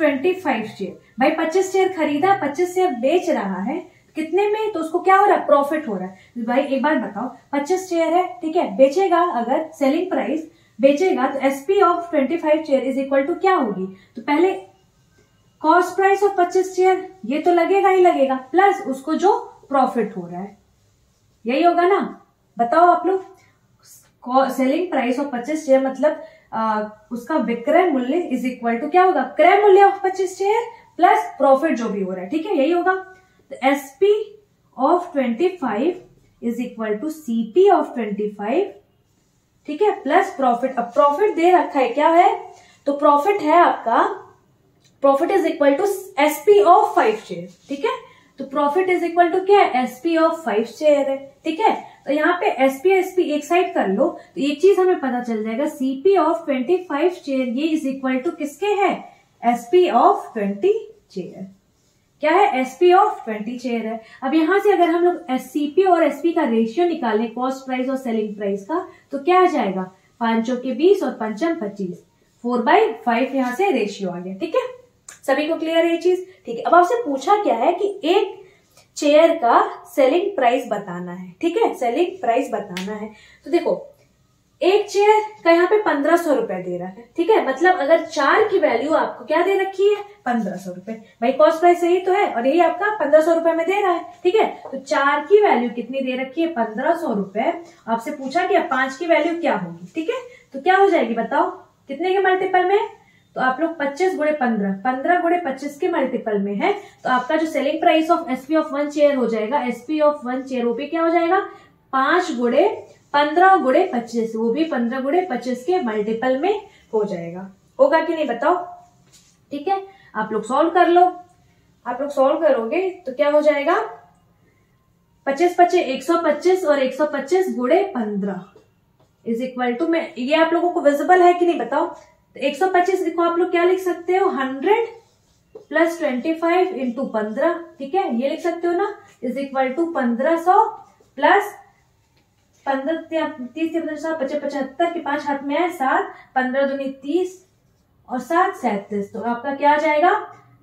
25 चेयर, भाई 25 चेयर खरीदा, 25 चेयर बेच रहा है कितने में, तो उसको क्या हो रहा है, प्रॉफिट हो रहा है। तो भाई एक बार बताओ, 25 चेयर है, ठीक है, बेचेगा, अगर सेलिंग प्राइस बेचेगा तो SP of 25 chair is equal to क्या होगी, तो पहले कॉस्ट प्राइस ऑफ 25 चेयर ये तो लगेगा ही लगेगा, प्लस उसको जो प्रॉफिट हो रहा है, यही होगा ना। बताओ आप लोग, सेलिंग प्राइस ऑफ 25 चेयर मतलब उसका विक्रय मूल्य इज इक्वल टू क्या होगा, क्रय मूल्य ऑफ 25 चेयर प्लस प्रॉफिट जो भी हो रहा है। ठीक है, यही होगा। SP of 25 is equal to CP of 25। ठीक है, प्लस प्रॉफिट। अब प्रॉफिट दे रखा है, क्या है, तो प्रॉफिट है आपका, profit is equal to SP of 5 chair, ठीक है। तो प्रॉफिट इज इक्वल टू क्या है, एसपी ऑफ 5 शेयर है, ठीक है। तो यहाँ पे एसपी एक साइड कर लो तो एक चीज हमें पता चल जाएगा, सीपी ऑफ 25 शेयर ये इज इक्वल टू किसके है, एसपी ऑफ 20 शेयर। क्या है, एसपी ऑफ 20 शेयर है। अब यहाँ से अगर हम लोग सीपी और एसपी का रेशियो निकालें कॉस्ट प्राइस और सेलिंग प्राइस का, तो क्या आ जाएगा, 5 के 20 और 5 25, 4/5 यहाँ से रेशियो आ गया, ठीक है। सभी को क्लियर है ये चीज, ठीक है। अब आपसे पूछा क्या है कि एक शेयर का सेलिंग प्राइस बताना है, ठीक है, सेलिंग प्राइस बताना है। तो देखो एक शेयर का यहाँ पे 1500 रुपए दे रहा है, ठीक है। मतलब अगर 4 की वैल्यू आपको क्या दे रखी है, 1500 रुपए, भाई कॉस्ट प्राइस यही तो है और यही आपका 1500 रुपए में दे रहा है, ठीक है। तो 4 की वैल्यू कितनी दे रखी है, 1500 रुपए। आपसे पूछा क्या 5 की वैल्यू क्या होगी, ठीक है। तो क्या हो जाएगी बताओ, कितने के मल्टीपल में, तो आप लोग 25 × 15, 15 × 25 के मल्टीपल में है। तो आपका जो selling price of SP of 1 chair हो जाएगा, एसपी ऑफ 1 शेयर वो भी क्या हो जाएगा, 5 × 15 × 25, वो भी 15 × 25 के मल्टीपल में हो जाएगा। होगा कि नहीं बताओ, ठीक है। आप लोग सॉल्व कर लो, आप लोग सॉल्व करोगे तो क्या हो जाएगा, 25 25 125 और 125 × 15 इज इक्वल टू, मैं ये आप लोगों को विजिबल है कि नहीं बताओ। तो 125 देखो आप लोग क्या लिख सकते हो, 100 + 25 × 15, ठीक है, ये लिख सकते हो ना, इज इक्वल टू 1500 + 15 30 75 के 5 हाथ में है 7, 15 × 2 = 30 और 7 × 37, तो आपका क्या आ जाएगा,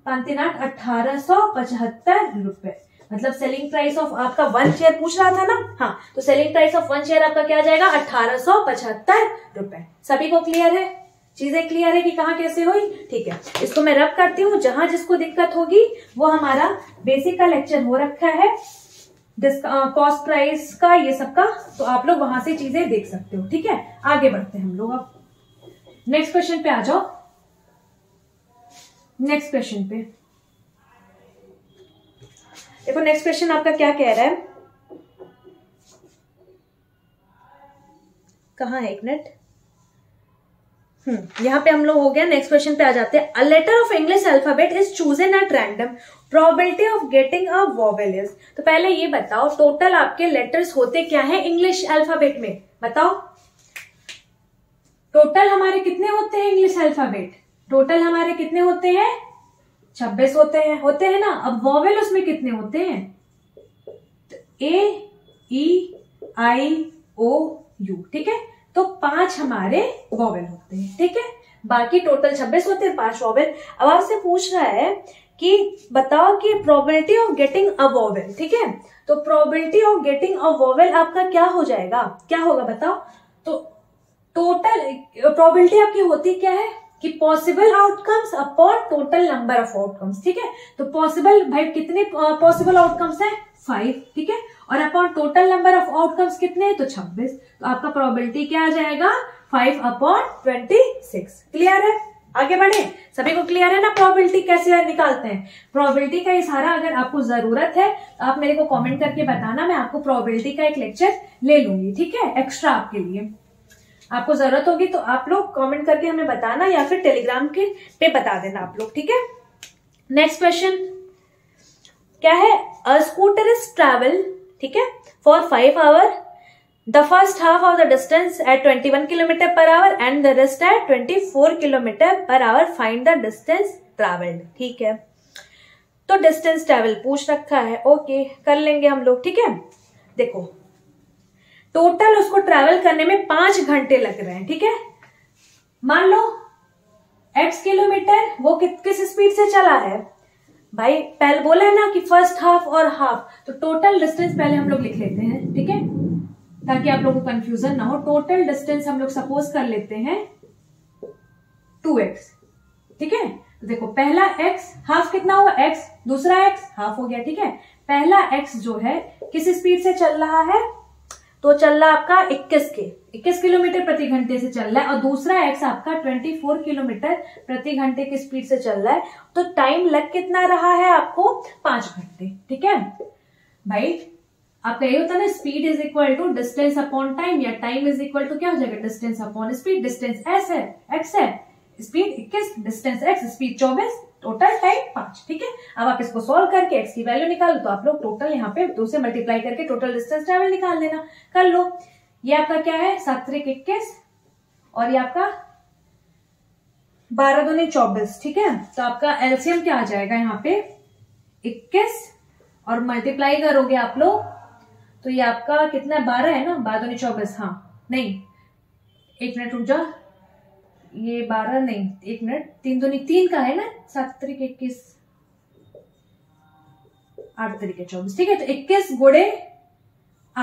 5×3 = 1875 रुपए। मतलब सेलिंग प्राइस ऑफ आपका 1 शेयर पूछ रहा था ना, हाँ, तो सेलिंग प्राइस ऑफ 1 शेयर आपका क्या आ जाएगा, 1875 रुपए। सभी को क्लियर है, चीजें क्लियर है कि कहाँ कैसे हुई, ठीक है। इसको मैं रब करती हूँ, जहां जिसको दिक्कत होगी वो हमारा बेसिक का लेक्चर हो रखा है कॉस्ट प्राइस का, ये सबका, तो आप लोग वहां से चीजें देख सकते हो, ठीक है। आगे बढ़ते हैं हम लोग, अब नेक्स्ट क्वेश्चन पे आ जाओ। नेक्स्ट क्वेश्चन पे देखो, नेक्स्ट क्वेश्चन आपका क्या कह रहा है, कहाँ है, एक मिनट, यहाँ पे हम लोग हो गया। नेक्स्ट क्वेश्चन पे आ जाते हैं, a letter of English alphabet is chosen at random, probability of getting a vowel is. तो पहले ये बताओ टोटल आपके लेटर्स होते क्या हैं इंग्लिश अल्फाबेट में, बताओ टोटल हमारे कितने होते हैं इंग्लिश अल्फाबेट, टोटल हमारे कितने होते हैं, 26 होते हैं ना। अब वॉवेल उसमें कितने होते हैं, ए ई आई ओ यू, ठीक है। तो 5 हमारे वॉवेल होते हैं, ठीक है, बाकी टोटल 26 होते हैं, 5 वॉवेल। अब आपसे पूछ रहा है कि बताओ कि probability of getting a vowel, ठीक है। तो probability of getting a vowel आपका क्या हो जाएगा, क्या होगा बताओ। तो टोटल प्रोबेबिलिटी आपकी होती क्या है कि possible outcomes upon total number of outcomes, ठीक है। तो पॉसिबल भाई कितने पॉसिबल आउटकम्स है, 5, ठीक है, और upon total number of outcomes कितने हैं, तो 26। तो आपका प्रोबेबिलिटी क्या आ जाएगा, 5/26। क्लियर है, आगे बढ़े, सभी को क्लियर है ना। प्रोबेबिलिटी कैसे निकालते हैं, प्रोबेबिलिटी का ये सारा अगर आपको जरूरत है तो आप मेरे को कमेंट करके बताना, मैं आपको प्रोबेबिलिटी का एक लेक्चर ले लूंगी, ठीक है, एक्स्ट्रा आपके लिए। आपको जरूरत होगी तो आप लोग कमेंट करके हमें बताना या फिर टेलीग्राम के पे बता देना आप लोग, ठीक है। नेक्स्ट क्वेश्चन क्या है, अ स्कूटर इज ट्रैवल, ठीक है, for 5 hour, the first half of the distance at 21 km/h and the rest at 24 km/h, find the distance travelled, ठीक है। तो डिस्टेंस ट्रैवल पूछ रखा है, ओके कर लेंगे हम लोग, ठीक है। देखो टोटल उसको ट्रैवल करने में 5 घंटे लग रहे हैं, ठीक है। मान लो x किलोमीटर वो किस स्पीड से चला है, भाई पहले बोला है ना कि फर्स्ट हाफ और हाफ, तो टोटल डिस्टेंस पहले हम लोग लिख लेते हैं, ठीक है, ताकि आप लोगों को कंफ्यूजन ना हो। टोटल डिस्टेंस हम लोग सपोज कर लेते हैं 2x, ठीक है। देखो पहला x हाफ कितना हुआ, x, दूसरा x हाफ हो गया, ठीक है। पहला x जो है किस स्पीड से चल रहा है, तो चल रहा आपका 21 km/h से चल रहा है, और दूसरा एक्स आपका 24 km/h की स्पीड से चल रहा है। तो टाइम लग कितना रहा है आपको, 5 घंटे, ठीक है। भाई आपका ये होता है ना speed is equal to distance upon time, या टाइम इज इक्वल टू क्या हो जाएगा, distance upon speed. Distance S है, एक्स है, speed 21, distance x, speed 24, total time 5। ठीक है, अब आप इसको सोल्व करके एक्स की वैल्यू निकालो तो आप लोग टोटल यहाँ पे 2 से मल्टीप्लाई करके टोटल डिस्टेंस ट्रेवल निकाल देना, कर लो। ये आपका क्या है 7×3 21 और ये आपका 12×2 24। ठीक है, तो आपका एलसीएम क्या आ जाएगा यहाँ पे 21 और मल्टीप्लाई करोगे आप लोग तो ये आपका कितना 12 है ना, 12×2 24। हाँ नहीं, 1 मिनट रुक जाओ, ये 12 नहीं 1 मिनट, 3×2 3 का है ना, 7×3 21 8×3 24। ठीक है, तो 21 ×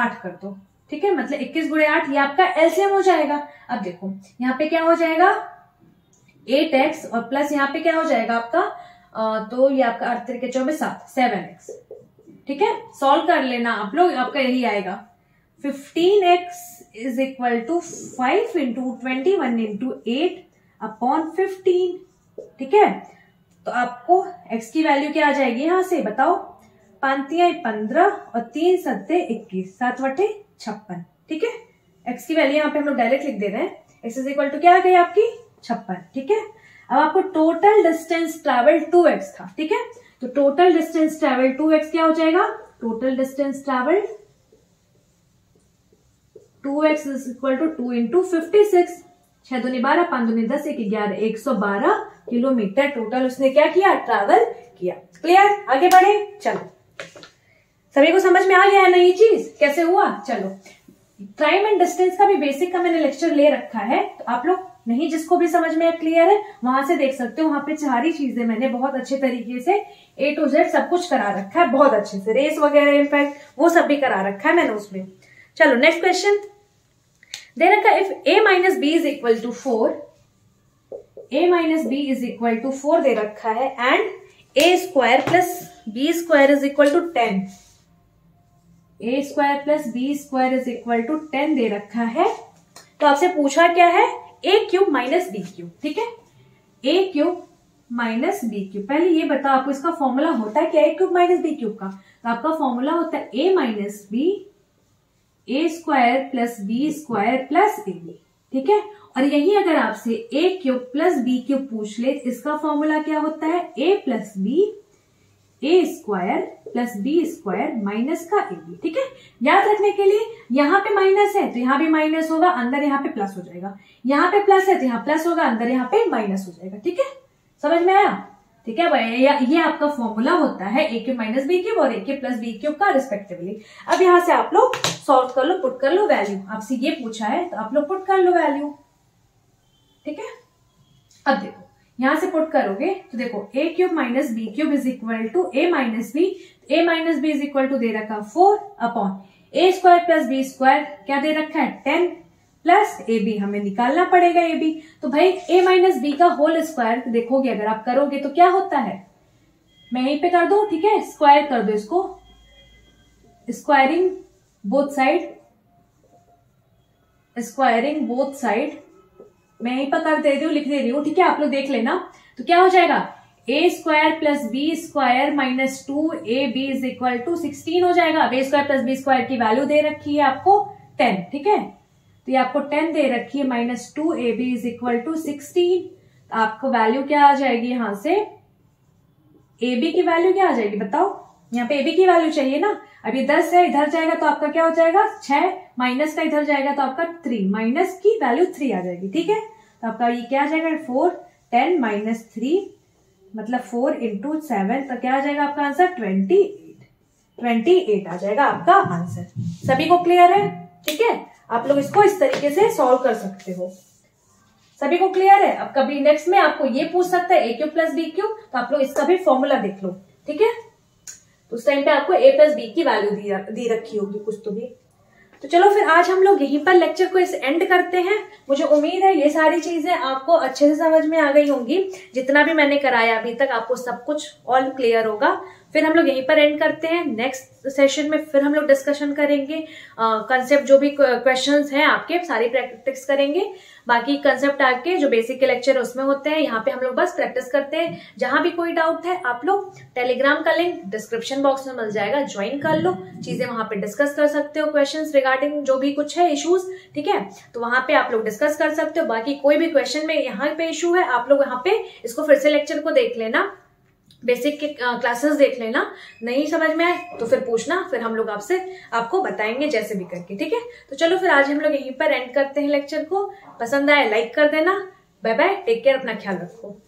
8 कर दो। ठीक है, मतलब 21 × 8 ये आपका एलसीएम हो जाएगा। अब देखो यहाँ पे क्या हो जाएगा 8x और प्लस यहाँ पे क्या हो जाएगा आपका तो ये आपका 8×3 24 7 7x। ठीक है, सॉल्व कर लेना आप लोग, आपका यही आएगा 15x = 5 × 21 × 8 / 15। ठीक है, तो आपको x की वैल्यू क्या आ जाएगी यहाँ से बताओ, 5×3 = 15 और 3×7 = 21, 7×8 = 56। ठीक है, x की वैल्यू यहाँ पे हम लोग डायरेक्ट लिख दे रहे हैं, x = क्या आ गई आपकी 56। ठीक है, अब आपको टोटल डिस्टेंस ट्रेवल 2x था। ठीक है, तो टोटल डिस्टेंस ट्रेवल 2x क्या हो जाएगा, total distance travel 2x = 2 × 56, 6×2 = 12, 5×2 = 10, 1×11 112 kilometre total उसने क्या किया ट्रैवल किया। क्लियर, आगे बढ़े। चलो सभी को समझ में आ गया है ना ये चीज कैसे हुआ। चलो टाइम एंड डिस्टेंस का भी बेसिक का मैंने लेक्चर ले रखा है, तो आप लोग नहीं जिसको भी समझ में क्लियर है वहां से देख सकते हो, वहां पे सारी चीजें मैंने बहुत अच्छे तरीके से A to Z सब कुछ करा रखा है, बहुत अच्छे से रेस वगैरह इनफैक्ट वो सब भी करा रखा है मैंने उसमें। चलो नेक्स्ट क्वेश्चन दे रखा है, if A - B is equal to 4 दे रखा है and A² + B² = 10, A² + B² = 10 दे रखा है। तो आपसे पूछा क्या है A³ - B³। ठीक है, A³ - B³। पहले ये बताओ आपको इसका फॉर्मूला होता है क्या A³ - B³ का, तो आपका फॉर्मूला होता है A - B A² + B² + AB। ठीक है, और यही अगर आपसे A³ + B³ पूछ ले इसका फॉर्मूला क्या होता है A + B A² + B² - AB। ठीक है, याद रखने के लिए यहाँ पे माइनस है तो यहाँ भी माइनस होगा, अंदर यहाँ पे प्लस हो जाएगा, यहाँ पे प्लस है तो यहाँ प्लस होगा, अंदर यहाँ पे माइनस हो जाएगा। ठीक है, समझ में आया। ठीक है, ये आपका फॉर्मूला होता है A³ - B³ और A³ + B³ का रिस्पेक्टिवली। अब यहाँ से आप लोग सॉल्व कर लो, पुट कर लो वैल्यू, आपसे ये पूछा है तो आप लोग पुट कर लो वैल्यू। ठीक है, अब देखो यहां से पुट करोगे तो देखो A³ - B³ = A - B, A - B = दे रखा 4 / A² + B² क्या दे रखा है 10 प्लस AB हमें निकालना पड़ेगा AB। तो भाई A - B का होल स्क्वायर देखोगे अगर आप करोगे तो क्या होता है, मैं यहीं पे कर दू। ठीक है, स्क्वायर कर दो इसको, स्क्वायरिंग बोथ साइड मैं यहीं पर कर दे रही हूँ, लिख दे रही हूँ। ठीक है, आप लोग देख लेना तो क्या हो जाएगा A² + B² - 2AB = 16 हो जाएगा। A² + B² की वैल्यू दे रखी है आपको 10। ठीक है, तो ये आपको 10 दे रखी है -2AB = 16। तो आपको वैल्यू क्या आ जाएगी यहाँ से AB की वैल्यू क्या आ जाएगी बताओ, यहाँ पे AB की वैल्यू चाहिए ना। अभी 10 है इधर जाएगा तो आपका क्या हो जाएगा 6 माइनस का इधर जाएगा तो आपका 3 माइनस की वैल्यू 3 आ जाएगी। ठीक है, तो आपका ये क्या आ जाएगा 4 10 - 3 मतलब 4 × 7 तो क्या आ जाएगा आपका आंसर 28 आ जाएगा आपका आंसर। सभी को क्लियर है। ठीक है, आप लोग इसको इस तरीके से सॉल्व कर सकते हो। सभी को क्लियर है। अब कभी नेक्स्ट में आपको ये पूछ सकता है A³ + B³ तो आप लोग इसका भी फॉर्मूला देख लो। ठीक है, उस टाइम पे आपको A + B की वैल्यू दी रखी होगी कुछ तो भी। तो चलो फिर आज हम लोग यहीं पर लेक्चर को इस एंड करते हैं। मुझे उम्मीद है ये सारी चीजें आपको अच्छे से समझ में आ गई होंगी, जितना भी मैंने कराया अभी तक आपको सब कुछ ऑल क्लियर होगा। फिर हम लोग यहीं पर एंड करते हैं, नेक्स्ट सेशन में फिर हम लोग डिस्कशन करेंगे कंसेप्ट, जो भी क्वेश्चंस हैं आपके सारी प्रैक्टिस करेंगे, बाकी कंसेप्ट आपके जो बेसिक के लेक्चर उसमें होते हैं यहाँ पे हम लोग बस प्रैक्टिस करते हैं। जहां भी कोई डाउट है आप लोग टेलीग्राम का लिंक डिस्क्रिप्शन बॉक्स में मिल जाएगा, ज्वाइन कर लो, चीजें वहां पे डिस्कस कर सकते हो, क्वेश्चंस रिगार्डिंग जो भी कुछ है इश्यूज। ठीक है, तो वहां पे आप लोग डिस्कस कर सकते हो, बाकी कोई भी क्वेश्चन में यहाँ पे इश्यू है आप लोग यहाँ पे इसको फिर से लेक्चर को देख लेना। बेसिक के क्लासेस देख लेना, नहीं समझ में आए तो फिर पूछना, फिर हम लोग आपसे आपको बताएंगे जैसे भी करके, ठीक है। तो चलो फिर आज हम लोग यहीं पर एंड करते हैं लेक्चर को। पसंद आए लाइक कर देना। बाय बाय, टेक केयर, अपना ख्याल रखो।